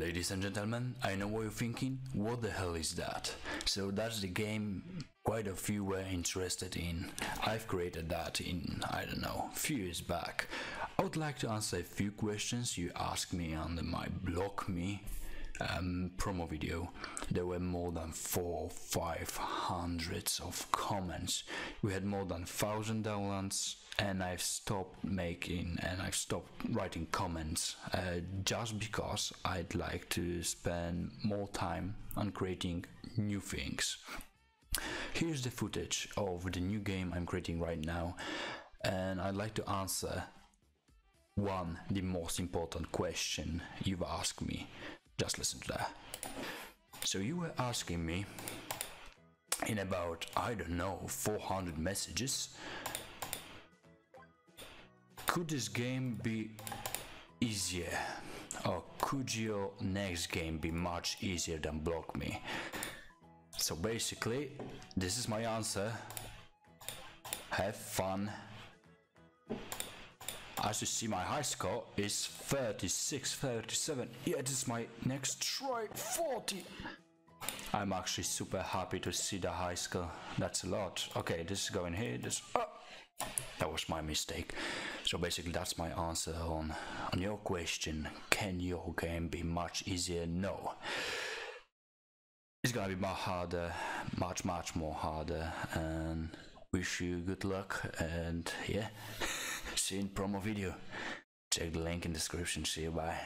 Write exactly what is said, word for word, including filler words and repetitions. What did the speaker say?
Ladies and gentlemen, I know what you're thinking, what the hell is that? So that's the game quite a few were interested in. I've created that in, I don't know, few years back. I would like to answer a few questions you asked me under my BlockMe um, promo video. There were more than four or five hundreds of comments. We had more than thousand downloads. And I've stopped making and I've stopped writing comments uh, just because I'd like to spend more time on creating new things. Here's the footage of the new game I'm creating right now, and I'd like to answer one, the most important question you've asked me. Just listen to that. So you were asking me in about, I don't know, four hundred messages, could this game be easier, or could your next game be much easier than BlockMe? So basically, this is my answer. Have fun. As you see, my high score is thirty-six, thirty-seven. Yeah, this is my next try, forty. I'm actually super happy to see the high score. That's a lot. Okay, this is going here. This. Oh. That was my mistake. So basically that's my answer on, on your question, can your game be much easier? No. It's gonna be much harder, much much more harder, and wish you good luck, and yeah, see you in promo video. Check the link in the description, see you, bye.